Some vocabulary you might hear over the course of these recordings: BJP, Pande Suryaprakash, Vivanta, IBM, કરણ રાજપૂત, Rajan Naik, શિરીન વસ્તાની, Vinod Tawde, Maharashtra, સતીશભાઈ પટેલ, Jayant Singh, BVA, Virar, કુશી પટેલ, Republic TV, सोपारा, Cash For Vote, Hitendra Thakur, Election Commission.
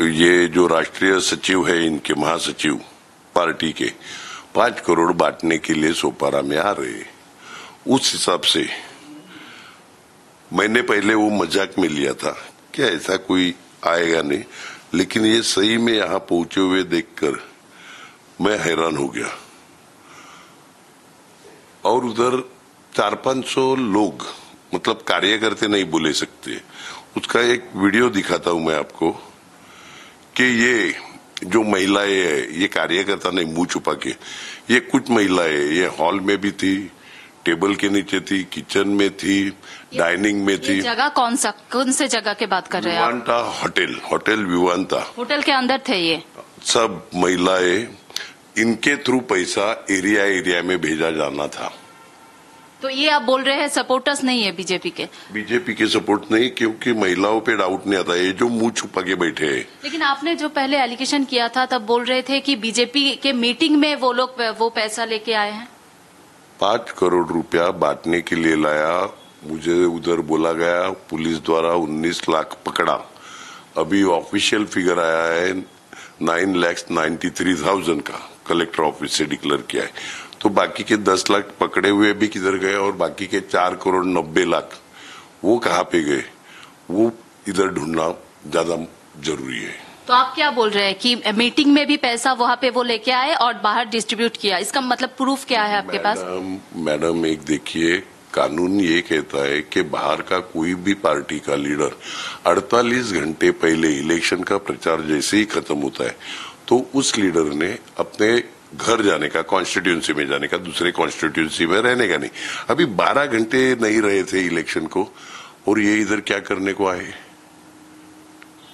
ये जो राष्ट्रीय सचिव है इनके महासचिव पार्टी के 5 करोड़ बांटने के लिए सोपारा में आ रहे हैं। उस हिसाब से मैंने पहले वो मजाक में लिया था कि ऐसा कोई आएगा नहीं, लेकिन ये सही में यहाँ पहुंचे हुए देखकर मैं हैरान हो गया। और उधर 400-500 लोग, मतलब कार्यकर्ता नहीं बोले सकते, उसका एक वीडियो दिखाता हूं मैं आपको कि ये जो महिलाएं है ये कार्यकर्ता नहीं, मुंह छुपा के, ये कुछ महिलाएं ये हॉल में भी थी, टेबल के नीचे थी, किचन में थी, डाइनिंग में थी। जगह कौन से जगह के बात कर रहे हैं? विवांता होटल विवांता होटल के अंदर थे ये सब महिलाएं। इनके थ्रू पैसा एरिया में भेजा जाना था। तो ये आप बोल रहे हैं सपोर्टर्स नहीं है बीजेपी के सपोर्ट नहीं, क्योंकि महिलाओं पे डाउट नहीं आता, ये जो मुंह छुपा के बैठे हैं। लेकिन आपने जो पहले एलिगेशन किया था तब बोल रहे थे कि बीजेपी के मीटिंग में वो लोग वो पैसा लेके आए हैं। 5 करोड़ रुपया बांटने के लिए लाया, मुझे उधर बोला गया पुलिस द्वारा 19 लाख पकड़ा। अभी ऑफिशियल फिगर आया है 9,93,000 का, कलेक्टर ऑफिस से डिक्लेयर किया है। तो बाकी के 10 लाख पकड़े हुए भी किधर गए और बाकी के 4,90,00,000 वो कहाँ पे गए, वो इधर ढूंढना ज्यादा जरूरी है। तो आप क्या बोल रहे हैं कि मीटिंग में भी पैसा वहाँ पे वो लेके आए और बाहर डिस्ट्रीब्यूट किया, इसका मतलब प्रूफ क्या है आपके पास? मैडम एक देखिए, कानून ये कहता है कि बाहर का कोई भी पार्टी का लीडर 48 घंटे पहले इलेक्शन का प्रचार जैसे ही खत्म होता है तो उस लीडर ने अपने घर जाने का, कॉन्स्टिट्यूंसी में जाने का, दूसरे कॉन्स्टिट्यूंसी में रहने का नहीं। अभी 12 घंटे नहीं रहे थे इलेक्शन को और ये इधर क्या करने को आए?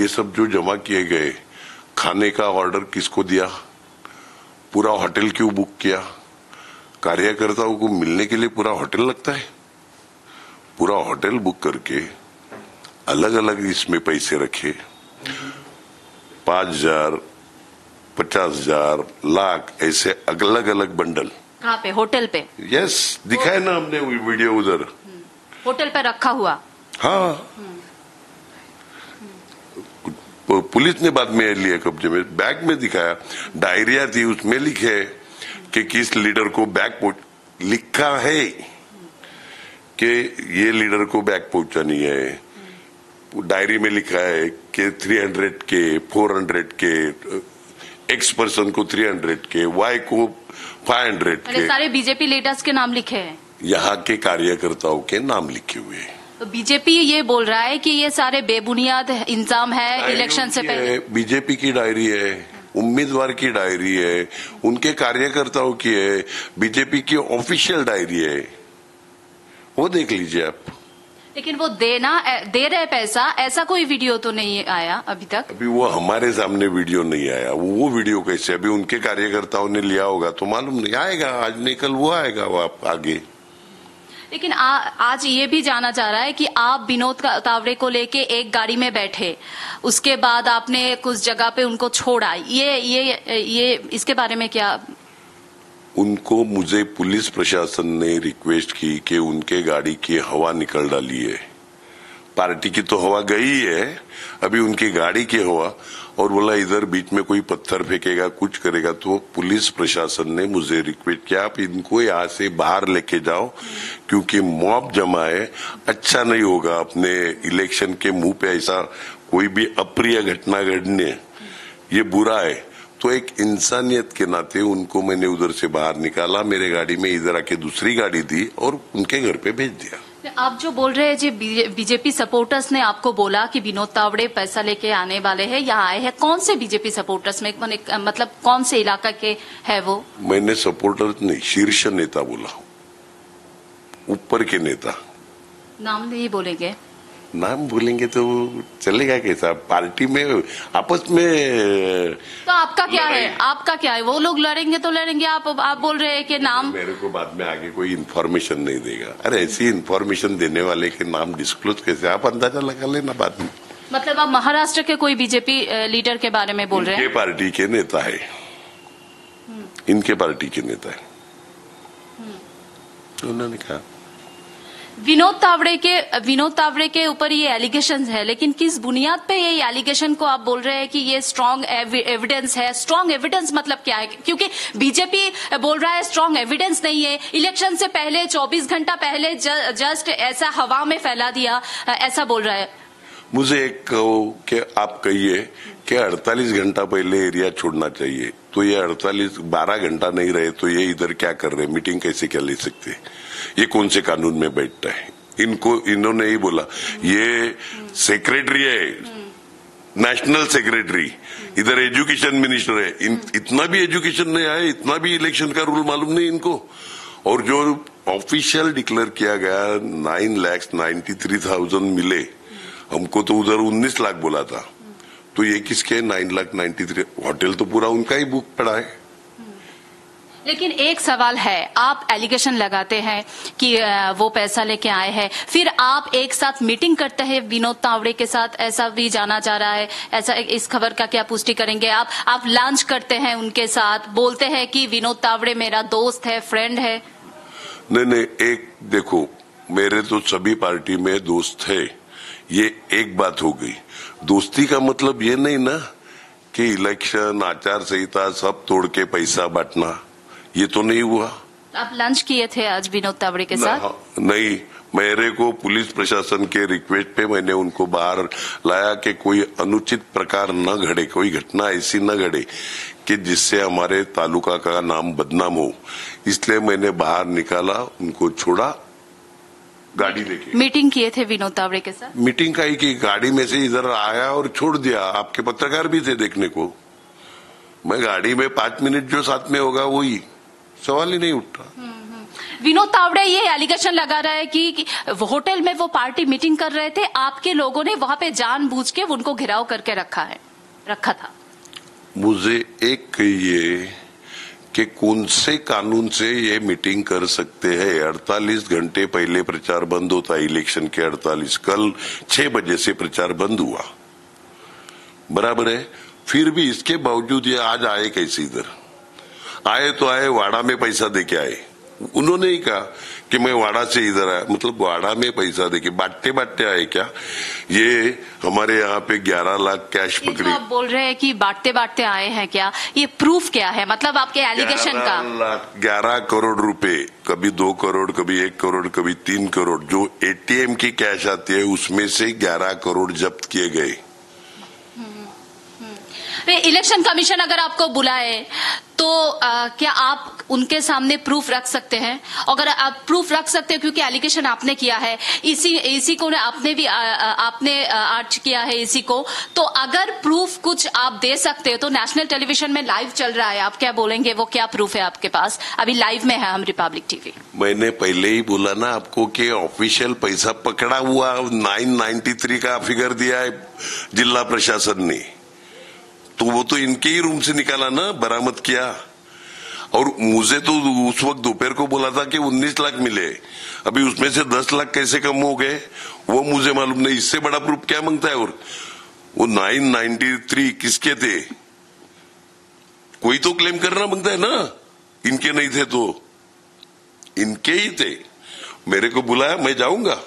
ये सब जो जमा किए गए, खाने का ऑर्डर किसको दिया, पूरा होटल क्यों बुक किया? कार्यकर्ताओं को मिलने के लिए पूरा होटल लगता है, पूरा होटल बुक करके अलग अलग इसमें पैसे रखे, 5,000, 50,000, लाख, ऐसे अलग अलग बंडल। कहाँ पे? होटल पे। यस, दिखाए ना हमने वीडियो, उधर होटल पे रखा हुआ। हाँ, पुलिस ने बाद में लिया कब्जे में, बैग में दिखाया, डायरिया थी उसमें लिखे कि किस लीडर को बैग पहुंच, लिखा है कि ये लीडर को बैग पहुंचानी है, डायरी में लिखा है कि 300 के, 400 के, एक्स पर्सन को 300 के, वाई को 500 के, सारे बीजेपी लीडर्स के नाम लिखे हैं, यहाँ के कार्यकर्ताओं के नाम लिखे हुए हैं। तो बीजेपी ये बोल रहा है कि ये सारे बेबुनियाद इंजाम है इलेक्शन से पहले। बीजेपी की डायरी है, उम्मीदवार की डायरी है, उनके कार्यकर्ताओं की है, बीजेपी की ऑफिशियल डायरी है, वो देख लीजिए आप। लेकिन वो दे रहे पैसा, ऐसा कोई वीडियो तो नहीं आया अभी तक। अभी वो हमारे सामने वीडियो नहीं आया, वो वीडियो कैसे? अभी उनके कार्यकर्ताओं ने लिया होगा तो मालूम नहीं आएगा, आज नहीं कल वो आएगा, वो आगे। लेकिन आज ये भी जाना जा रहा है कि आप विनोद तावड़े को लेके एक गाड़ी में बैठे, उसके बाद आपने कुछ जगह पे उनको छोड़ा, ये इसके बारे में क्या? उनको, मुझे पुलिस प्रशासन ने रिक्वेस्ट की कि उनके गाड़ी की हवा निकल डाली है, पार्टी की तो हवा गई है, अभी उनकी गाड़ी की हवा, और बोला इधर बीच में कोई पत्थर फेंकेगा, कुछ करेगा। तो पुलिस प्रशासन ने मुझे रिक्वेस्ट किया आप इनको यहाँ से बाहर लेके जाओ, क्योंकि मॉब जमा है, अच्छा नहीं होगा अपने इलेक्शन के मुंह पे ऐसा कोई भी अप्रिय घटना घटने, ये बुरा है। तो एक इंसानियत के नाते उनको मैंने उधर से बाहर निकाला, मेरे गाड़ी में इधर आके दूसरी गाड़ी दी और उनके घर पे भेज दिया। आप जो बोल रहे हैं जी बीजेपी सपोर्टर्स ने आपको बोला कि विनोद तावड़े पैसा लेके आने वाले हैं, यहाँ आए हैं, कौन से बीजेपी सपोर्टर्स में, मतलब कौन से इलाका के है वो? मैंने सपोर्टर्स नहीं, शीर्ष नेता बोला, ऊपर के नेता। नाम नहीं बोलेंगे? नाम बोलेंगे तो चलेगा कैसा? पार्टी में आपस में तो आपका क्या है, आपका क्या है? वो लोग लड़ेंगे तो लड़ेंगे, आप बोल रहे हैं कि नाम। मेरे को बाद में आगे कोई इन्फॉर्मेशन नहीं देगा। अरे ऐसी इन्फॉर्मेशन देने वाले के नाम डिस्क्लोज कैसे? आप अंदाजा लगा लेना बाद में। मतलब आप महाराष्ट्र के कोई बीजेपी लीडर के बारे में बोल रहे हैं? पार्टी के नेता है, इनके पार्टी के नेता है, उन्होंने कहा। विनोद तावड़े के ऊपर ये एलिगेशन है, लेकिन किस बुनियाद पे ये एलिगेशन को आप बोल रहे हैं कि ये स्ट्रांग एविडेंस है? स्ट्रांग एविडेंस मतलब क्या है? क्योंकि बीजेपी बोल रहा है स्ट्रांग एविडेंस नहीं है। इलेक्शन से पहले 24 घंटा पहले जस्ट ऐसा हवा में फैला दिया, ऐसा बोल रहा है। मुझे एक कहो कि आप कहिए कि 48 घंटा पहले एरिया छोड़ना चाहिए, तो ये 12 घंटा नहीं रहे तो ये इधर क्या कर रहे, मीटिंग कैसे क्या ले सकते? ये कौन से कानून में बैठता है? इन्होंने ही बोला ये सेक्रेटरी है, नेशनल सेक्रेटरी, इधर एजुकेशन मिनिस्टर है। इतना भी एजुकेशन नहीं आया, इतना भी इलेक्शन का रूल मालूम नहीं इनको। और जो ऑफिशियल डिक्लेयर किया गया 9,93,000 मिले, हमको तो उधर 19 लाख बोला था, तो ये किसके 9,93,000? होटल तो पूरा उनका ही बुक पड़ा है। लेकिन एक सवाल है, आप एलिगेशन लगाते हैं कि वो पैसा लेके आए हैं, फिर आप एक साथ मीटिंग करते हैं विनोद तावड़े के साथ, ऐसा भी जाना जा रहा है। ऐसा इस खबर का क्या पुष्टि करेंगे आप लंच करते हैं उनके साथ, बोलते हैं कि विनोद तावड़े मेरा दोस्त है, फ्रेंड है। नहीं, एक देखो मेरे तो सभी पार्टी में दोस्त है, ये एक बात हो गई। दोस्ती का मतलब ये नहीं ना कि इलेक्शन आचार संहिता सब तोड़ के पैसा बांटना, ये तो नहीं हुआ। आप लंच किए थे आज विनोद तावड़े के साथ? नहीं, मेरे को पुलिस प्रशासन के रिक्वेस्ट पे मैंने उनको बाहर लाया कि कोई अनुचित प्रकार न घड़े, कोई घटना ऐसी न घड़े कि जिससे हमारे तालुका का नाम बदनाम हो, इसलिए मैंने बाहर निकाला, उनको छोड़ा, गाड़ी लेके। मीटिंग किए थे विनोद तावड़े के साथ? मीटिंग का ही की, गाड़ी में से इधर आया और छोड़ दिया। आपके पत्रकार भी थे देखने को, मैं गाड़ी में 5 मिनट जो साथ में होगा वही, सवाल ही नहीं उठता। विनोद तावड़े ये एलिगेशन लगा रहा है कि होटल में वो पार्टी मीटिंग कर रहे थे, आपके लोगों ने वहां पे जानबूझ के उनको घेराव करके रखा था। मुझे एक कहिए कि कौन से कानून से ये मीटिंग कर सकते हैं? 48 घंटे पहले प्रचार बंद होता है इलेक्शन के, 48 कल 6 बजे से प्रचार बंद हुआ, बराबर है। फिर भी इसके बावजूद ये आज आए कैसे? इधर आए तो आए, वाड़ा में पैसा देके आए। उन्होंने ही कहा कि मैं वाड़ा से इधर आया, मतलब वाड़ा में पैसा देके बांटते आए क्या? ये हमारे यहाँ पे 11 लाख कैश पकड़े। आप बोल रहे हैं कि बांटते आए हैं क्या? ये प्रूफ क्या है, मतलब आपके एलिगेशन का? 11 करोड़ रुपए, कभी 2 करोड़, कभी 1 करोड़, कभी 3 करोड़, जो ATM की कैश आती है उसमें से 11 करोड़ जब्त किए गए। इलेक्शन कमीशन अगर आपको बुलाए तो क्या आप उनके सामने प्रूफ रख सकते हैं? अगर आप प्रूफ रख सकते हैं, क्योंकि एलिगेशन आपने किया है, इसी को आपने भी आपने आर्च किया है इसी को, तो अगर प्रूफ कुछ आप दे सकते हो तो नेशनल टेलीविजन में लाइव चल रहा है, आप क्या बोलेंगे? वो क्या प्रूफ है आपके पास? अभी लाइव में है हम रिपब्लिक टीवी। मैंने पहले ही बोला ना आपको कि ऑफिशियल पैसा पकड़ा हुआ 993 का फिगर दिया है जिला प्रशासन ने, तो वो तो इनके ही रूम से निकाला ना, बरामद किया। और मुझे तो उस वक्त दोपहर को बोला था कि 19 लाख मिले, अभी उसमें से 10 लाख कैसे कम हो गए वो मुझे मालूम नहीं। इससे बड़ा प्रूफ क्या मांगता है? और वो 993 किसके थे? कोई तो क्लेम करना मांगता है ना, इनके नहीं थे तो इनके ही थे। मेरे को बुलाया, मैं जाऊंगा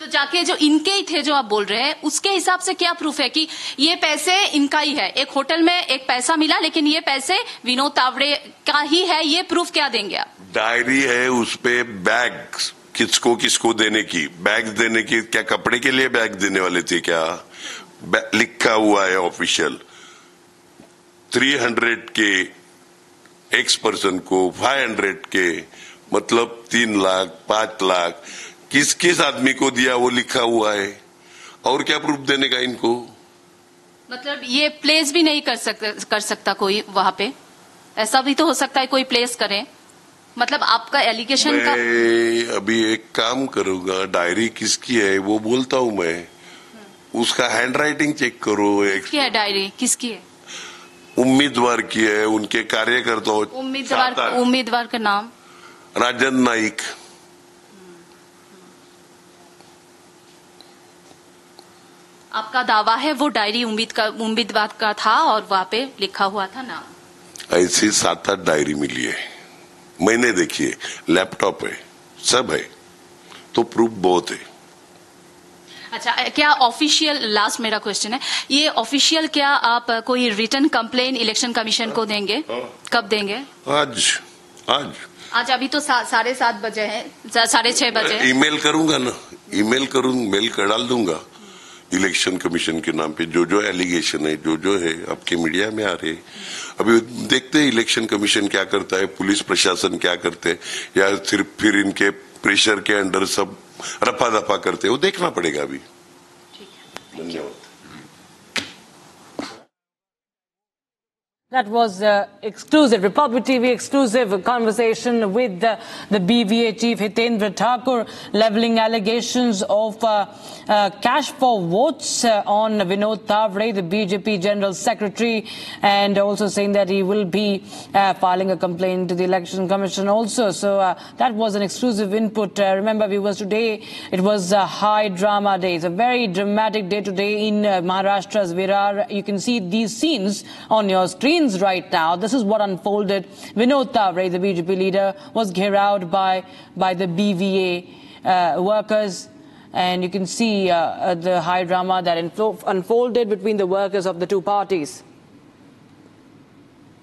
तो जाके जो इनके ही थे जो आप बोल रहे हैं, उसके हिसाब से क्या प्रूफ है कि ये पैसे इनका ही है? एक होटल में एक पैसा मिला, लेकिन ये पैसे विनोद तावड़े का ही है, ये प्रूफ क्या देंगे आप? डायरी है, उसपे बैग किसको देने की, बैग देने की, क्या कपड़े के लिए बैग देने वाले थे क्या? लिखा हुआ है ऑफिशियल, 300 के एक्स पर्सन को, 500 के, मतलब 3 लाख, 5 लाख किस आदमी को दिया वो लिखा हुआ है। और क्या प्रूफ देने का इनको? मतलब ये प्लेस भी नहीं कर सकता कोई वहां पे, ऐसा भी तो हो सकता है कोई प्लेस करे, मतलब आपका एलिगेशन का। अभी एक काम करूंगा, डायरी किसकी है वो बोलता हूँ मैं, उसका हैंड राइटिंग चेक करो। किसकी है डायरी? किसकी है? उम्मीदवार की है, उनके कार्यकर्ता। उम्मीदवार का नाम राजन नाइक। आपका दावा है वो डायरी उम्मीदवार का था और वहाँ पे लिखा हुआ था नाम। ऐसी 7-8 डायरी मिली है, मैंने देखी है, लैपटॉप है, सब है। तो प्रूफ बहुत है। अच्छा, क्या ऑफिशियल, लास्ट मेरा क्वेश्चन है ये, ऑफिशियल क्या आप कोई रिटन कंप्लेन इलेक्शन कमीशन को देंगे? कब देंगे? आज अभी तो 7:30 बजे है, 6:30 बजे। ईमेल करूंगा ना, ईमेल करूंगा, मेल कर डाल दूंगा इलेक्शन कमीशन के नाम पे, जो जो एलिगेशन है, जो जो है आपके मीडिया में आ रहे। अभी देखते हैं इलेक्शन कमीशन क्या करता है, पुलिस प्रशासन क्या करते हैं, या सिर्फ फिर इनके प्रेशर के अंडर सब रफा दफा करते हैं, वो देखना पड़ेगा अभी। धन्यवाद। That was exclusive Republic TV exclusive conversation with the BVA chief Hitendra Thakur, leveling allegations of cash for votes on Vinod Tawde, the BJP General Secretary, and also saying that he will be filing a complaint to the Election Commission also. So that was an exclusive input. Remember, viewers, today it was a high drama day. It's a very dramatic day today in Maharashtra's Virar. You can see these scenes on your screen right now. This is what unfolded. Vinod Tawde, the BJP leader, was garroted by the BVA workers, and you can see the high drama that unfolded between the workers of the two parties.